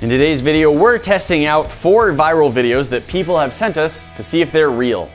In today's video, we're testing out 4 viral videos that people have sent us to see if they're real.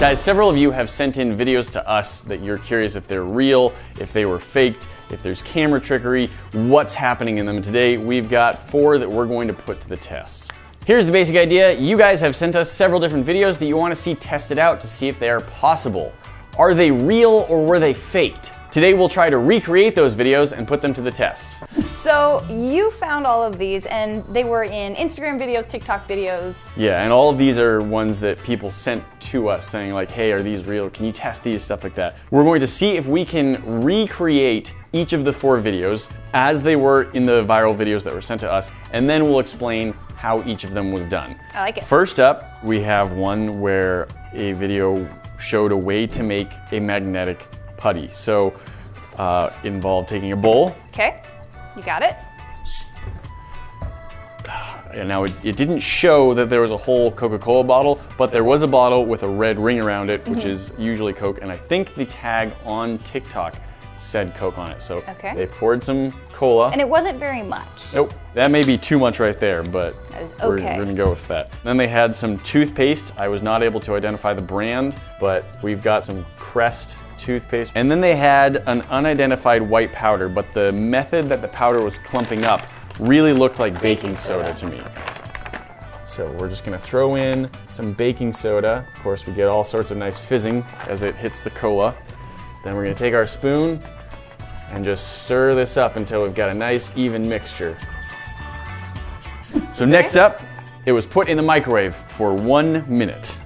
Guys, several of you have sent in videos to us that you're curious if they're real, if they were faked, if there's camera trickery, what's happening in them. Today, we've got 4 that we're going to put to the test. Here's the basic idea. You guys have sent us several different videos that you want to see tested out to see if they are possible. Are they real or were they faked? Today, we'll try to recreate those videos and put them to the test. So you found all of these and they were in Instagram videos, TikTok videos. Yeah, and all of these are ones that people sent to us saying like, hey, are these real? Can you test these? Stuff like that. We're going to see if we can recreate each of the 4 videos as they were in the viral videos that were sent to us, and then we'll explain how each of them was done. I like it. First up, we have one where a video showed a way to make a magnetic putty. So involved taking a bowl. Okay. You got it? And now it didn't show that there was a whole Coca-Cola bottle, but there was a bottle with a red ring around it, which is usually Coke, and I think the tag on TikTok said Coke on it, so they poured some cola. And it wasn't very much. Nope. That may be too much right there, but we're gonna go with that. Then they had some toothpaste. I was not able to identify the brand, but we've got some Crest toothpaste. And then they had an unidentified white powder, but the method that the powder was clumping up really looked like baking soda to me. So we're just gonna throw in some baking soda. Of course, we get all sorts of nice fizzing as it hits the cola. Then we're gonna take our spoon and just stir this up until we've got a nice even mixture. So next up, it was put in the microwave for 1 minute.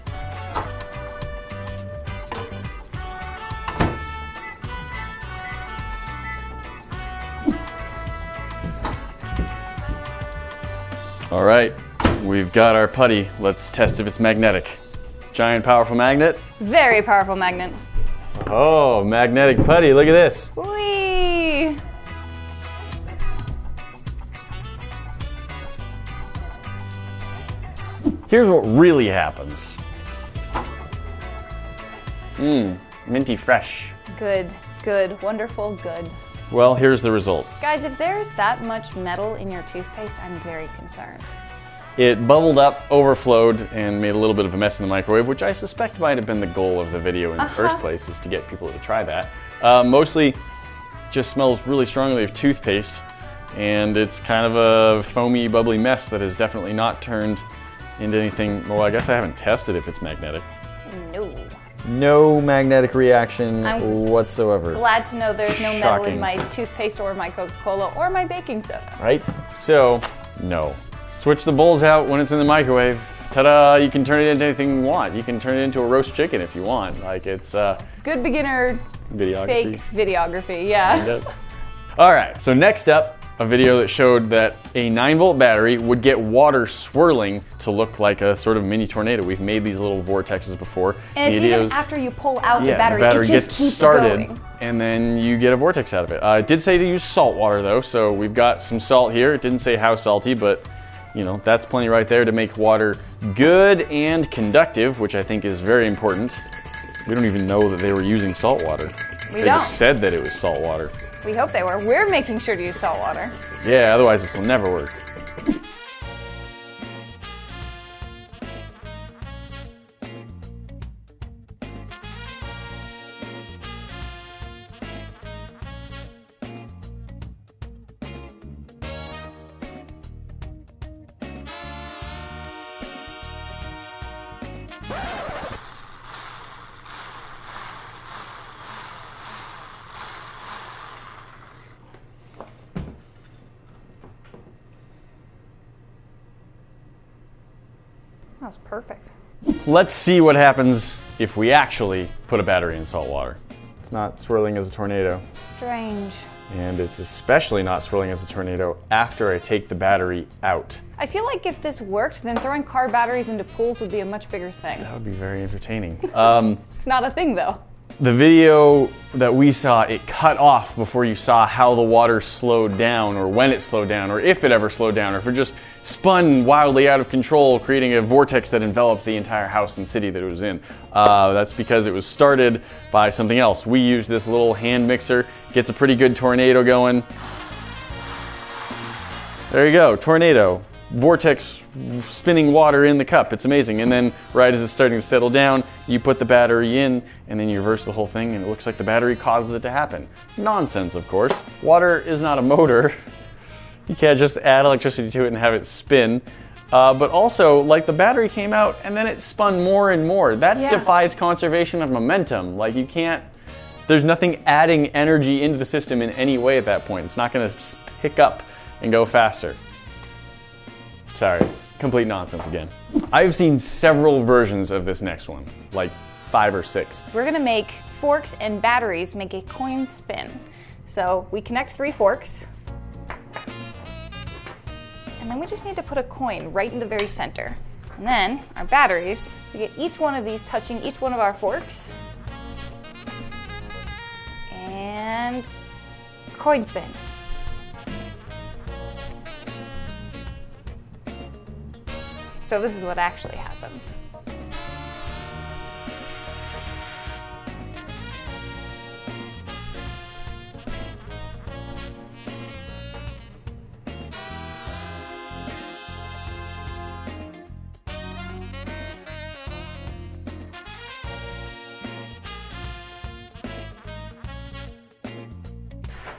All right, we've got our putty. Let's test if it's magnetic. Giant powerful magnet. Very powerful magnet. Oh, magnetic putty, look at this. Whee! Here's what really happens. Mmm, minty fresh. Good, good, wonderful, good. Well, here's the result. Guys, if there's that much metal in your toothpaste, I'm very concerned. It bubbled up, overflowed, and made a little bit of a mess in the microwave, which I suspect might have been the goal of the video in the first place, is to get people to try that. Mostly just smells really strongly of toothpaste, and it's kind of a foamy, bubbly mess that has definitely not turned into anything. Well, I guess I haven't tested if it's magnetic. No. No magnetic reaction whatsoever. Glad to know there's no metal in my toothpaste or my Coca-Cola or my baking soda. Right? So, no. Switch the bowls out when it's in the microwave. Ta-da, you can turn it into anything you want. You can turn it into a roast chicken if you want. Like it's good beginner videography. Fake videography, yeah. All right, so next up, a video that showed that a 9-volt battery would get water swirling to look like a sort of mini tornado. We've made these little vortexes before. And it's even after you pull out the battery it just gets started going. And then you get a vortex out of it. It did say to use salt water though, so we've got some salt here. It didn't say how salty, but you know, that's plenty right there to make water good and conductive, which I think is very important. We don't even know that they were using salt water. They just said that it was salt water. We hope they were. We're making sure to use salt water. Yeah, otherwise this will never work. That was perfect. Let's see what happens if we actually put a battery in salt water. It's not swirling as a tornado. Strange. And it's especially not swirling as a tornado after I take the battery out. I feel like if this worked, then throwing car batteries into pools would be a much bigger thing. That would be very entertaining. It's not a thing though. The video that we saw, it cut off before you saw how the water slowed down or when it slowed down or if it ever slowed down or if it just spun wildly out of control, creating a vortex that enveloped the entire house and city that it was in. That's because it was started by something else. We used this little hand mixer, gets a pretty good tornado going. There you go, tornado. Vortex spinning water in the cup. It's amazing. And then right as it's starting to settle down, you put the battery in and then you reverse the whole thing and it looks like the battery causes it to happen. Nonsense, of course. Water is not a motor. You can't just add electricity to it and have it spin. But also, like, the battery came out and then it spun more and more. That defies conservation of momentum. Like, you can't, there's nothing adding energy into the system in any way at that point. It's not gonna pick up and go faster. Sorry, it's complete nonsense again. I've seen several versions of this next one, like 5 or 6. We're gonna make forks and batteries make a coin spin. So we connect 3 forks, and then we just need to put a coin right in the very center. And then our batteries, we get each one of these touching each one of our forks, and coin spin. So this is what actually happens.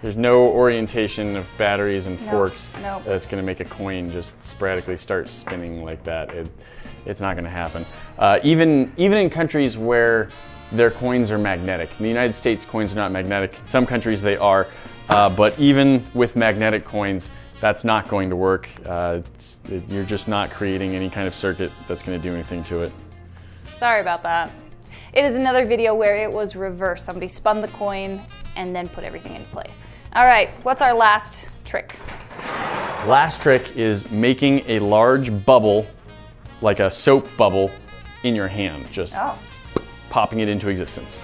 There's no orientation of batteries and forks that's going to make a coin just sporadically start spinning like that. It's not going to happen. Even in countries where their coins are magnetic. In the United States, coins are not magnetic. In some countries they are, but even with magnetic coins, that's not going to work. You're just not creating any kind of circuit that's going to do anything to it. Sorry about that. It is another video where it was reversed. Somebody spun the coin and then put everything into place. All right, what's our last trick? Last trick is making a large bubble, like a soap bubble, in your hand, just popping it into existence.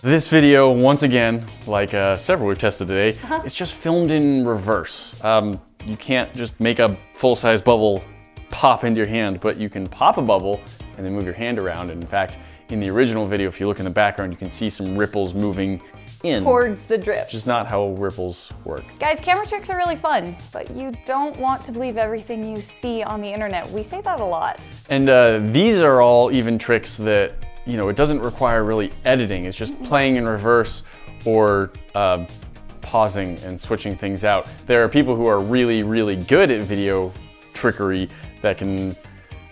This video, once again, like several we've tested today, it's just filmed in reverse. You can't just make a full-size bubble pop into your hand, but you can pop a bubble and then move your hand around. And in fact, in the original video, if you look in the background, you can see some ripples moving in. Towards the drip. Which is not how ripples work. Guys, camera tricks are really fun, but you don't want to believe everything you see on the internet. We say that a lot. And these are all even tricks that, you know, it doesn't require really editing. It's just playing in reverse or pausing and switching things out. There are people who are really, really good at video trickery that can,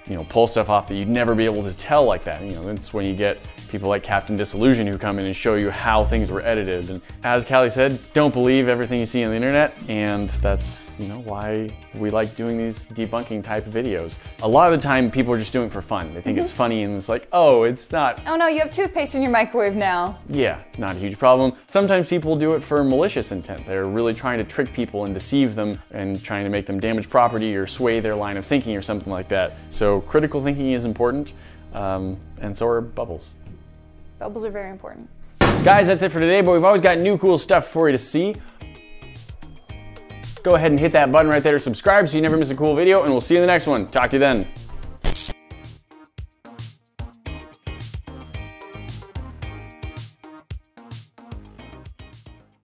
you know, pull stuff off that you'd never be able to tell like that. You know, that's when you get people like Captain Disillusion who come in and show you how things were edited. And as Callie said, don't believe everything you see on the internet. And that's, you know, why we like doing these debunking type videos. A lot of the time people are just doing it for fun. They think it's funny and it's like, oh, it's not. Oh no, you have toothpaste in your microwave now. Yeah, not a huge problem. Sometimes people do it for malicious intent. They're really trying to trick people and deceive them and trying to make them damage property or sway their line of thinking or something like that. So critical thinking is important, and so are bubbles. Bubbles are very important. Guys, that's it for today, but we've always got new cool stuff for you to see. Go ahead and hit that button right there to subscribe so you never miss a cool video, and we'll see you in the next one. Talk to you then.